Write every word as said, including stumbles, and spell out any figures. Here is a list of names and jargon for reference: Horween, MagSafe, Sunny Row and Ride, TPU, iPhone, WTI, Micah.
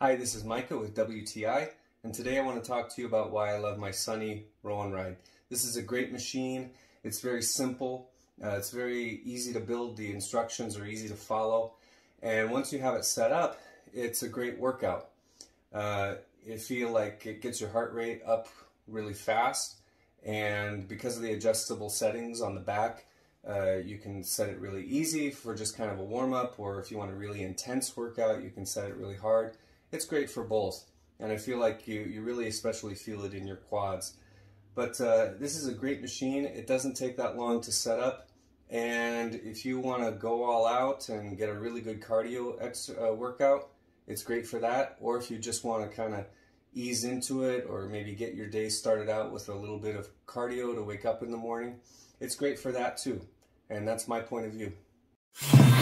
Hi, this is Micah with W T I, and today I want to talk to you about why I love my Sunny Row and Ride. This is a great machine. It's very simple. Uh, it's very easy to build. The instructions are easy to follow. And once you have it set up, it's a great workout. Uh, it feels like it gets your heart rate up really fast. And because of the adjustable settings on the back, uh, you can set it really easy for just kind of a warm-up, or if you want a really intense workout, you can set it really hard. It's great for both, and I feel like you, you really especially feel it in your quads. But uh, this is a great machine. It doesn't take that long to set up, and if you want to go all out and get a really good cardio ex uh, workout, it's great for that. Or if you just want to kind of ease into it, or maybe get your day started out with a little bit of cardio to wake up in the morning, it's great for that too. And that's my point of view.